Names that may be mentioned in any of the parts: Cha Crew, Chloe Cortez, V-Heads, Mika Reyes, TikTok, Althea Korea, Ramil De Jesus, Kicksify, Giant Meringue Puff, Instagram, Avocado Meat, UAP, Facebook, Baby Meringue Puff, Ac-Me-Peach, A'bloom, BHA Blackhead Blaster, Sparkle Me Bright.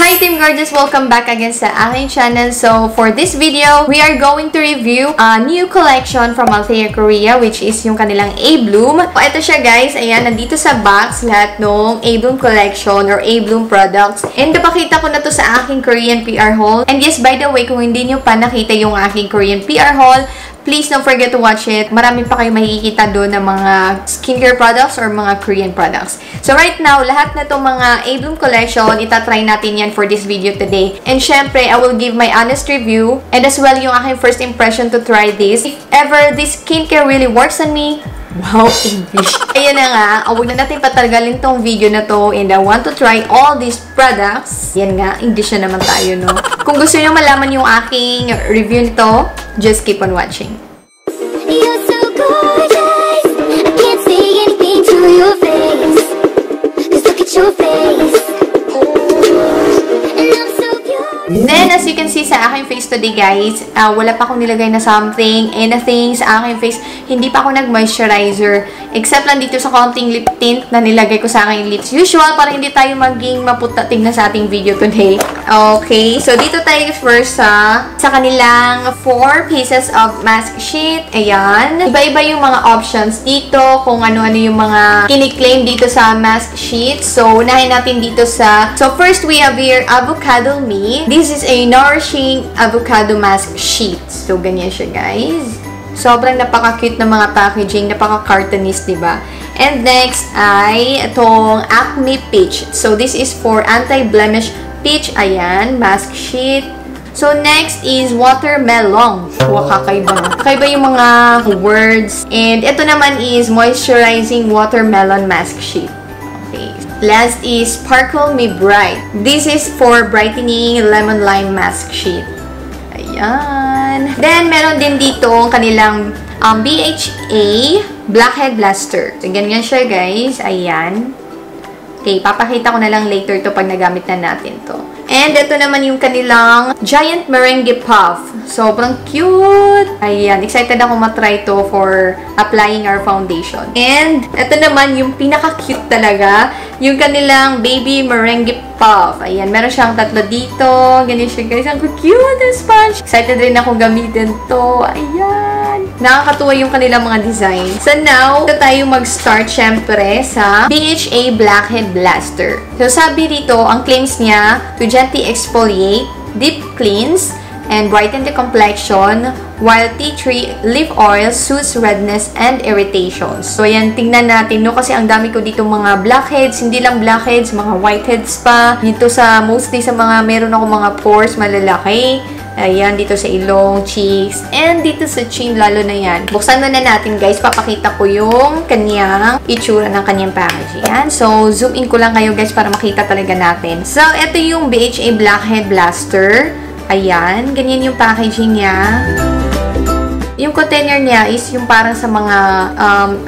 Hi Team Gorgeous! Welcome back again sa aking channel. So, for this video, we are going to review a new collection from Althea Korea, which is yung kanilang A'bloom. So, ito siya guys. Ayan, nandito sa box lahat ng A'bloom collection or A'bloom products. And napakita ko na to sa aking Korean PR haul. And yes, by the way, kung hindi nyo pa nakita yung aking Korean PR haul, please don't forget to watch it. Marami pa kayo makikita doon ng mga skincare products or mga Korean products. So right now, lahat na itong mga A'bloom collection, itatry natin yan for this video today. And syempre, I will give my honest review and as well yung aking first impression to try this. If ever this skincare really works on me, wow, English. Ayan na nga, huwag na natin patagalin tong video na to and I want to try all these products. Ayan nga, English na naman tayo, no? Kung gusto nyo malaman yung aking review nito, just keep on watching. You're so gorgeous, I can't say anything to your face, just look at your face. Then, as you can see sa aking face today, guys, wala pa akong nilagay na something, anything sa aking face. Hindi pa ako nag-moisturizer. Except lang dito sa konting lip tint na nilagay ko sa aking lips. Usual, para hindi tayo maging maputa tingnan sa ating video today. Okay, so dito tayo first sa kanilang 4 pieces of mask sheet. Ayan. Iba-iba yung mga options dito, kung ano-ano yung mga kiniklaim dito sa mask sheet. So, unahin natin dito sa... So, first we have here, Avocado Meat. This is a nourishing avocado mask sheet. So, ganyan siya, guys. Sobrang napaka-cute ng mga packaging, napaka-cartoonist, diba? And next ay itong Ac-Me-Peach. So, this is for anti-blemish peach. Ayan, mask sheet. So, next is watermelon. Kakaiba. Kakaiba yung mga words. And ito naman is moisturizing watermelon mask sheet. Okay. Last is Sparkle Me Bright. This is for brightening lemon lime mask sheet. Ayan. Then, meron din dito ang kanilang BHA Blackhead Blaster. So, ganyan siya, guys. Ayan. Okay, papakita ko na lang later to pag nagamit na natin to. And, ito naman yung kanilang Giant Meringue Puff. Sobrang cute! Ayan, excited ako matry to for applying our foundation. And, ito naman yung pinaka-cute talaga. Yung kanilang Baby Meringue Puff. Ayan, meron siyang 3 dito. Ganyan siya, guys. Ang cute and sponge. Excited rin ako gamitin to. Ayan. Nakakatuwa yung kanilang mga design. So now, ito tayo mag-start, syempre, sa BHA Blackhead Blaster. So, sabi dito, ang claims niya, to gently exfoliate, deep cleanse, and brighten the complexion, while tea tree leaf oil soothes redness and irritations. So, yan, tingnan natin, no? Kasi ang dami ko dito mga blackheads, hindi lang blackheads, mga whiteheads pa. Dito sa, mostly sa mga, meron ako mga pores malalaki. Ayan, dito sa ilong, cheeks, and dito sa chin, lalo na yan. Buksan na natin, guys. Papakita ko yung kanyang itsura ng kanyang package. Ayan. So, zoom in ko lang kayo, guys, para makita talaga natin. So, ito yung BHA Blackhead Blaster. Ayan. Ganyan yung packaging niya. Yung container niya is yung parang sa mga,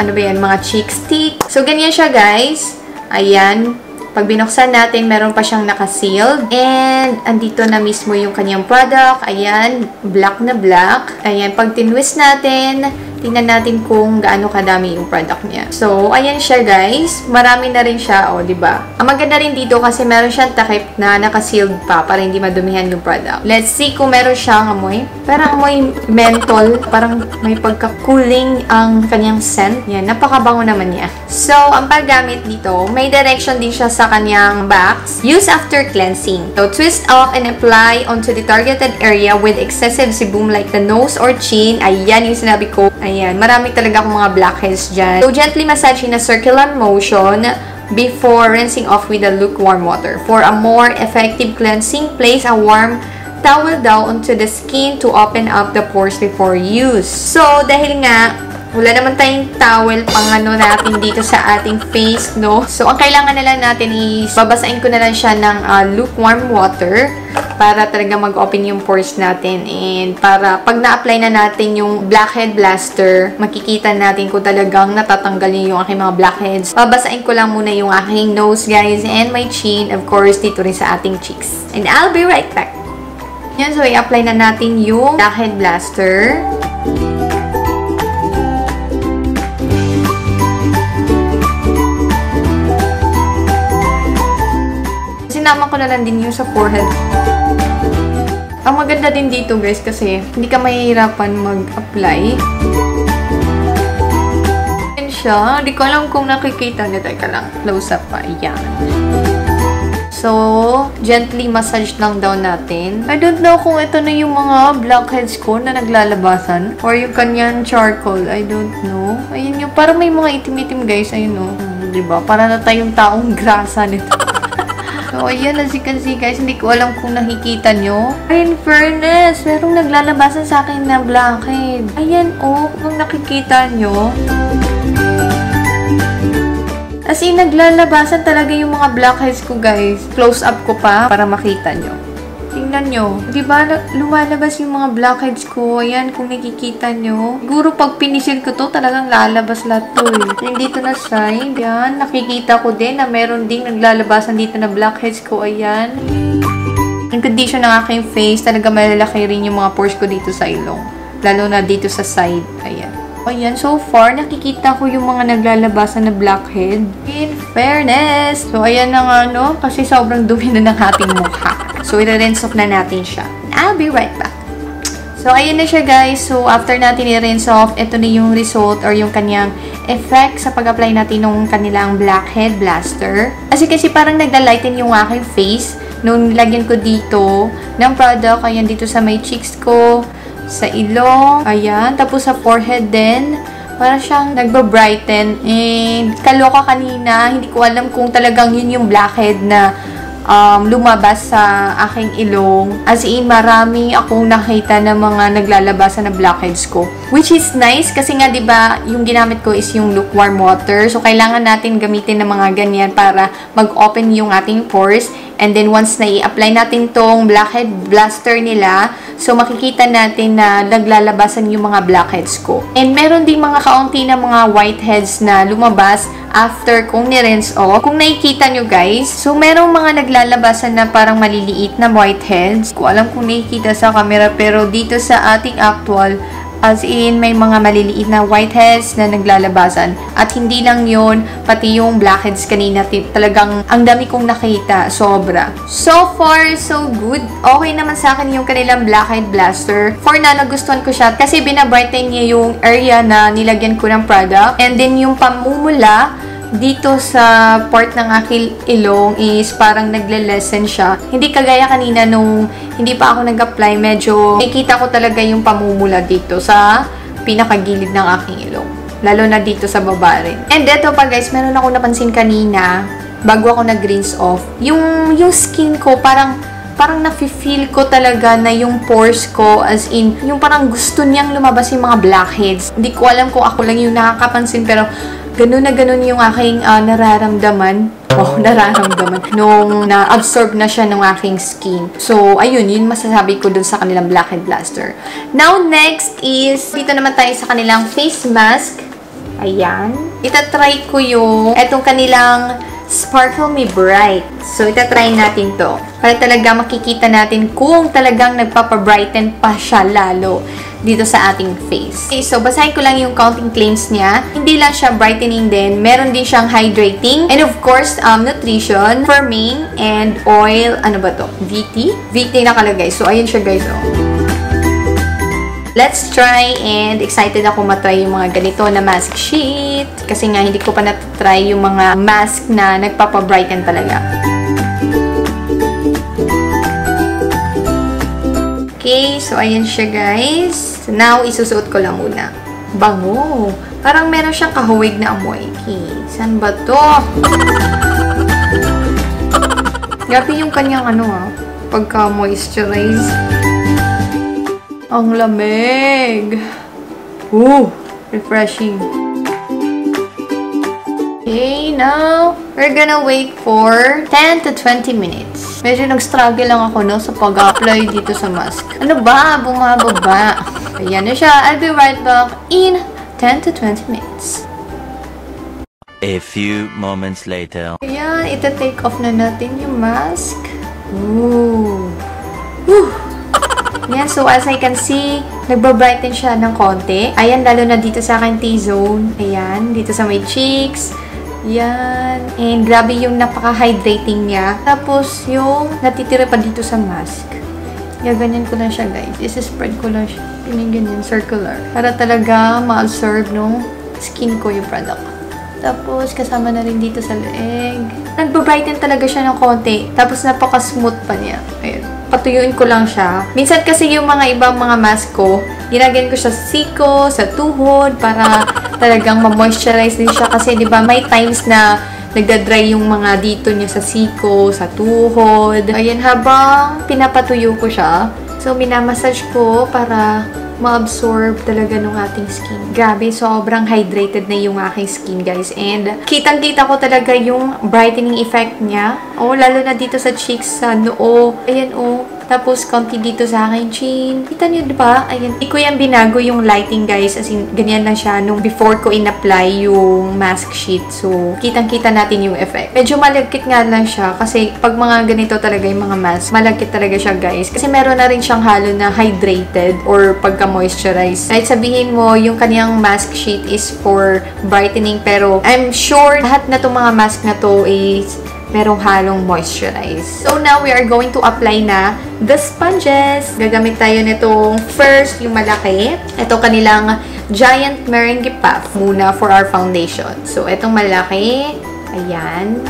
ano ba yan, mga cheek stick. So, ganyan siya, guys. Ayan. Pag binuksan natin, meron pa siyang nakasealed. And, andito na mismo yung kanyang product. Ayan, black na black. Ayan, pag tinwist natin, tingnan natin kung gaano kadami yung product niya. So, ayan siya, guys. Marami na rin siya, o, diba? Ang maganda rin dito kasi meron siyang takip na nakasealed pa para hindi madumihan yung product. Let's see kung meron siyang amoy. Parang amoy menthol. Parang may pagka-cooling ang kanyang scent. Yan, napakabango naman niya. So, ang paggamit dito, may direction din siya sa kanyang box. Use after cleansing. So, twist off and apply onto the targeted area with excessive sebum like the nose or chin. Ayan yung sinabi ko. Ayan, marami talaga akong mga blackheads dyan. So, gently massage in a circular motion before rinsing off with the lukewarm water. For a more effective cleansing, place a warm towel down onto the skin to open up the pores before use. So, dahil nga, wala naman tayong towel pang ano natin dito sa ating face, no? So, ang kailangan na lang natin is babasain ko na lang siya ng lukewarm water para talaga mag-open yung pores natin. And para pag na-apply na natin yung Blackhead Blaster, makikita natin kung talagang natatanggal yung aking mga blackheads. Babasain ko lang muna yung aking nose, guys, and my chin. Of course, dito rin sa ating cheeks. And I'll be right back. Yan, so i-apply na natin yung Blackhead Blaster. sinama ko na lang din yung sa forehead. Ang maganda din dito guys kasi hindi ka mahihirapan mag-apply. Ayan siya. Di ko alam kung nakikita niya. Teka lang. Close up pa. Ayan. So, gently massage lang daw natin. I don't know kung ito na yung mga blackheads ko na naglalabasan or yung kanyang charcoal. I don't know. Ayan yung parang may mga itim-itim guys. Ayun o. Diba? Para na tayong taong grasa nito. So, ayan, as you can see, guys, hindi ko alam kung nakikita nyo. In fairness, merong naglalabasan sa akin na blackhead. Ayan, oh, kung nakikita nyo. As in, naglalabasan talaga yung mga blackheads ko, guys. Close up ko pa para makita nyo. Tingnan nyo. Diba, lumalabas yung mga blackheads ko. Ayan, kung nakikita nyo. Siguro, pag pinisil ko to, talagang lalabas lahat to, eh. Yung dito na side, ayan, nakikita ko din na meron ding naglalabasan dito na blackheads ko. Ayan. Yung condition ng aking face, talaga malalaki rin yung mga pores ko dito sa ilong. Lalo na dito sa side. Ayan. Ayan, so far, nakikita ko yung mga naglalabasan na blackhead. In fairness! So, ayan na nga, no? Kasi sobrang dumi na ng ating mukha. So, i-rinse off na natin siya. I'll be right back. So, ayan na siya, guys. So, after natin i-rinse off, ito na yung result or yung kanyang effect sa pag-apply natin ng kanilang blackhead blaster. Kasi parang nagla-lighten yung aking face nung nilagyan ko dito ng product. Ayan, dito sa may cheeks ko. Sa ilong, ayan, tapos sa forehead din, para siyang nagbabrighten. And kaloka kanina, hindi ko alam kung talagang yun yung blackhead na lumabas sa aking ilong. As in, marami akong nakita ng mga naglalabasan na blackheads ko. Which is nice, kasi nga, diba, yung ginamit ko is yung lukewarm water. So, kailangan natin gamitin ng mga ganyan para mag-open yung ating pores. And then, once na i-apply natin tong blackhead blaster nila, so, makikita natin na naglalabasan yung mga blackheads ko. And, meron din mga kaunti na mga whiteheads na lumabas after kung ni-rinse off. Kung nakikita nyo, guys, so, merong mga naglalabasan na parang maliliit na whiteheads. Ko alam kung nakikita sa camera, pero dito sa ating actual, as in, may mga maliliit na whiteheads na naglalabasan. At hindi lang yun, pati yung blackheads kanina, talagang ang dami kong nakita. Sobra. So far, so good. Okay naman sa akin yung kanilang blackhead blaster. For na, nagustuhan ko siya kasi binabrighten niya yung area na nilagyan ko ng product. And then, yung pamumula dito sa part ng aking ilong is parang nagle-lessen siya. Hindi kagaya kanina nung hindi pa ako nag-apply, medyo nakikita ko talaga yung pamumula dito sa pinakagilid ng aking ilong. Lalo na dito sa baba rin. And eto pa guys, meron ako napansin kanina bago ako nag-rinse off. Yung skin ko parang nafe-feel ko talaga na yung pores ko, as in, yung parang gusto niyang lumabas yung mga blackheads. Hindi ko alam kung ako lang yung nakakapansin, pero ganun na ganun yung aking nararamdaman. Oh, nararamdaman. Nung na-absorb na siya ng aking skin. So, ayun, yun masasabi ko dun sa kanilang blackhead blaster. Now, next is, dito naman tayo sa kanilang face mask. Ayan. Itatry ko yung, etong kanilang Sparkle Me Bright. So, itatry natin to. Para talaga makikita natin kung talagang nagpapabrighten pa siya lalo dito sa ating face. Okay, so, basahin ko lang yung counting claims niya. Hindi lang siya brightening din. Meron din siyang hydrating. And of course, nutrition, firming, and oil. Ano ba to? VT? VT nakalagay. So, ayun siya guys. Oh. Let's try, and excited ako matry yung mga ganito na mask sheet. Kasi nga, hindi ko pa natatry yung mga mask na nagpapabrighten talaga. Okay, so ayan siya guys. So now, isusuot ko lang muna. Bango! Parang meron siyang kahuwig na amoy. Okay, saan ba to? Grabe yung kanyang ano pagka-moisturize. Ang lamig! Ooh! Refreshing. Okay, now, we're gonna wait for 10 to 20 minutes. Medyo nag-struggle lang ako, no, sa pag-apply dito sa mask. Ano ba? Bumababa. Ayan na siya. I'll be right back in 10 to 20 minutes. A few moments later. Ayan, ita-take off na natin yung mask. Ooh! Ooh! Ayan, so as I can see, nagbabrighten siya ng konti. Ayan, lalo na dito sa akin T-zone. Ayan, dito sa may cheeks. Yan. And grabe yung napaka-hydrating niya. Tapos yung natitira pa dito sa mask. Gaganyan ko lang siya, guys. Isispread ko lang siya. Ganyan, circular. Para talaga ma-absorb nung skin ko yung product. Tapos, kasama na rin dito sa leeg. Nagbabrighten talaga siya ng konti. Tapos, napaka-smooth pa niya. Ayan. Patuyuin ko lang siya. Minsan kasi yung mga ibang mga mask ko, ginagyan ko siya sa siko, sa tuhod, para talagang ma-moisturize din siya. Kasi, di ba, may times na nagda-dry yung mga dito niya sa siko, sa tuhod. Ayan, habang pinapatuyo ko siya, so, minamassage ko para ma-absorb talaga nung ating skin. Grabe, sobrang hydrated na yung aking skin, guys. And kitang-kita ko talaga yung brightening effect niya. Oh, lalo na dito sa cheeks, sa noo. Ayan, oh. Tapos, konti dito sa aking chin. Kita nyo, diba? Ayan. Hindi ko yan binago yung lighting, guys. As in, ganyan lang siya nung before ko in-apply yung mask sheet. So, kitang-kita natin yung effect. Medyo malagkit nga lang siya kasi pag mga ganito talaga yung mga mask, malagkit talaga siya, guys. Kasi meron na rin siyang halo na hydrated or pagka-moisturize. Kahit sabihin mo, yung kaniyang mask sheet is for brightening, pero I'm sure lahat na itong mga mask na to is merong halong moisturize. So, now we are going to apply na the sponges. Gagamit tayo nitong first, yung malaki. Ito kanilang Giant Meringue Puff muna for our foundation. So, itong malaki. Ayan.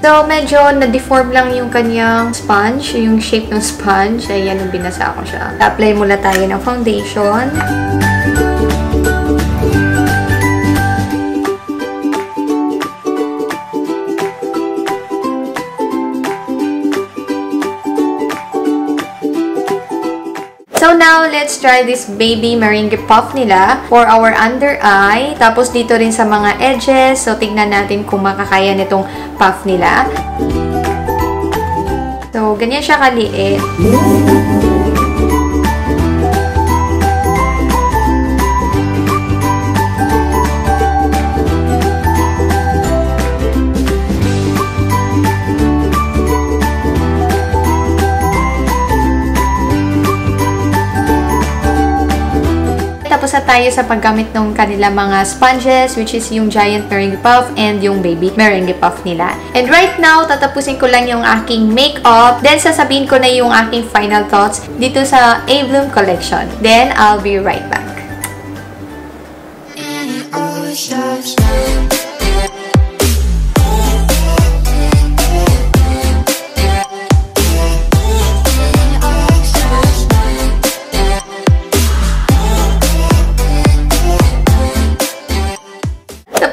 So, medyo na-deform lang yung kanyang sponge, yung shape ng sponge. Ayan, yung binasa ko siya. Apply muna tayo ng foundation. So now, let's try this Baby Meringue Puff nila for our under eye. Tapos dito rin sa mga edges. So tignan natin kung makakaya nitong puff nila. So ganyan siya kaliit. Tayo sa paggamit ng kanila mga sponges, which is yung Giant Meringue Puff and yung Baby Meringue Puff nila. And right now, tatapusin ko lang yung aking makeup. Then, sasabihin ko na yung aking final thoughts dito sa A'bloom collection. Then, I'll be right back.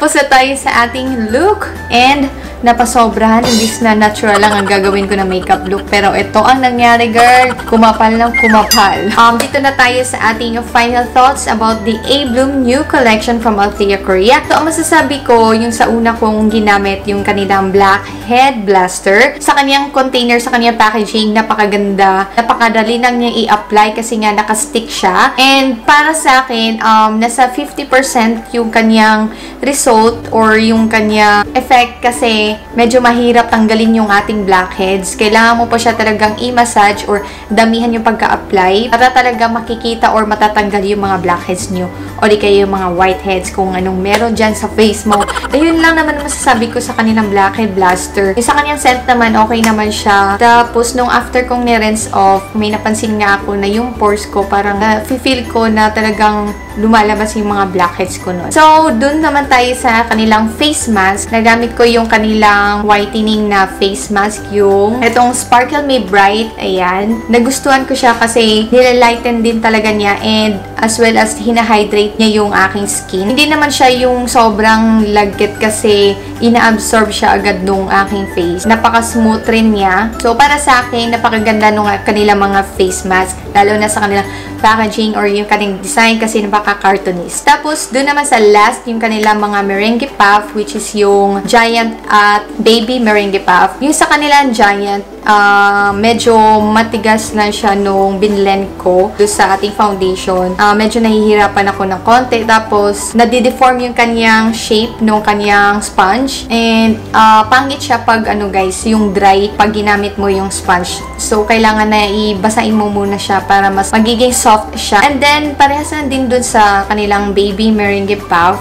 Tapos na tayo sa ating look and napasobrahan. Imbis na natural lang ang gagawin ko na makeup look. Pero ito ang nangyari, girl. Kumapal ng kumapal. Dito na tayo sa ating final thoughts about the A'bloom new collection from Althea Korea. So, ang masasabi ko, yung sa una kong ginamit yung kanilang Blackhead Blaster. Sa kaniyang container, sa kaniyang packaging, napakaganda. Napakadali lang niya i-apply kasi nga nakastick siya. And para sa akin, nasa 50% yung kaniyang result or yung kanya effect kasi medyo mahirap tanggalin yung ating blackheads. Kailangan mo pa siya talagang i-massage or damihan yung pagka-apply para talaga makikita or matatanggal yung mga blackheads nyo o di kayo yung mga whiteheads kung anong meron dyan sa face mo. Ayun lang naman masasabi ko sa kanilang Blackhead Blaster. Yung sa kanyang scent naman, okay naman siya. Tapos, nung after kong ni-rinse off, may napansin nga ako na yung pores ko parang na-feel ko na talagang lumalabas yung mga blackheads ko nun. So, dun naman tayo sa kanilang face mask. Nagamit ko yung kanilang whitening na face mask, yung itong Sparkle Me Bright. Ayan. Nagustuhan ko siya kasi nilalighten din talaga niya and as well as hinahydrate niya yung aking skin. Hindi naman siya yung sobrang lagkit kasi inaabsorb siya agad nung aking face. Napaka-smooth rin niya. So, para sa akin, napakaganda nung kanilang mga face mask. Lalo na sa kanilang packaging or yung kanilang design kasi napaka-cartoonist. Tapos, doon naman sa last, yung kanilang mga meringue puff, which is yung Giant at Baby Meringue Puff. Yung sa kanilang Giant, medyo matigas na siya nung binlend ko do sa ating foundation. Medyo nahihirapan ako ng konti. Tapos, nadideform yung kanyang shape nung kanyang sponge. And, pangit siya pag, ano guys, yung dry, pag ginamit mo yung sponge. So, kailangan na ibasain mo muna siya para mas magiging soft siya. And then, parehas na din dun sa kanilang Baby Meringue Puff.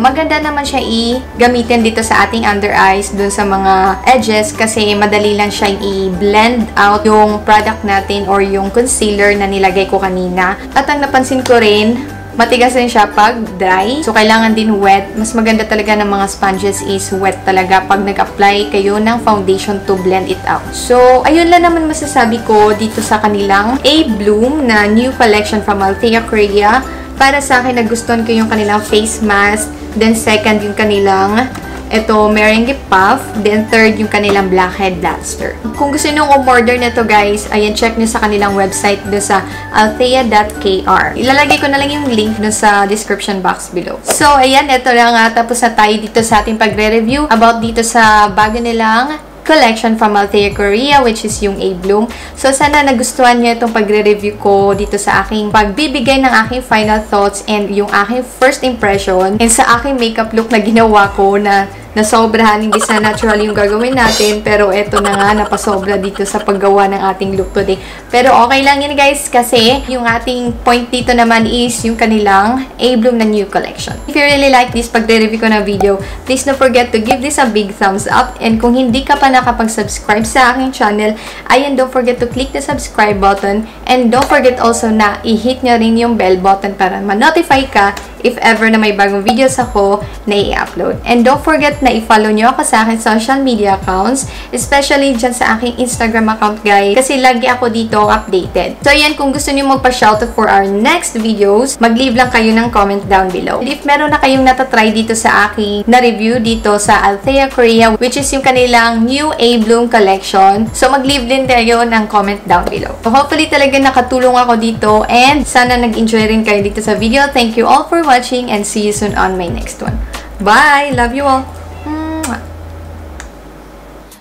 Maganda naman siya i-gamitin dito sa ating under eyes, dun sa mga edges, kasi madali lang siya i-blend out yung product natin or yung concealer na nilagay ko kanina. At ang napansin ko rin, matigas rin siya pag dry. So, kailangan din wet. Mas maganda talaga ng mga sponges is wet talaga pag nag-apply kayo ng foundation to blend it out. So, ayun lang naman masasabi ko dito sa kanilang A'bloom na new collection from Althea Korea. Para sa akin, nagustuhan ko yung kanilang face mask. Then, second, yung kanilang ito, Meringue Puff. Then, third, yung kanilang Blackhead Blaster. Kung gusto nyo umorder na to guys, ayan, check nyo sa kanilang website doon sa althea.kr. Ilalagay ko na lang yung link doon sa description box below. So, ayan, ito na nga. Tapos na tayo dito sa ating pagre-review about dito sa bago nilang collection from Althea Korea, which is yung A'bloom. So, sana nagustuhan nyo itong pagre-review ko dito sa aking pagbibigay ng aking final thoughts and yung aking first impression and sa aking makeup look na ginawa ko na nasobrahan. Hindi sa natural yung gagawin natin, pero eto na nga, napasobra dito sa paggawa ng ating look today. Pero okay lang yun guys, kasi yung ating point dito naman is yung kanilang A'bloom na new collection. If you really like this pagre-review ko na video, please don't forget to give this a big thumbs up. And kung hindi ka pa nakapag-subscribe sa aking channel, ayan, don't forget to click the subscribe button. And don't forget also na i-hit nyo rin yung bell button para ma-notify ka if ever na may bagong videos ako na i-upload. And don't forget na i-follow nyo ako sa aking social media accounts, especially dyan sa aking Instagram account guys, kasi lagi ako dito updated. So yan, kung gusto nyo magpa-shoutout for our next videos, mag-leave lang kayo ng comment down below. And if meron na kayong natatry dito sa aking na-review dito sa Althea Korea, which is yung kanilang new A'bloom collection, so mag-leave din kayo ng comment down below. So hopefully talaga nakatulong ako dito and sana nag-enjoy rin kayo dito sa video. Thank you all for watching and see you soon on my next one. Bye! Love you all!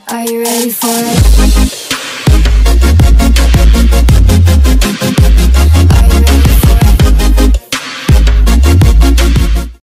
Are you ready for it?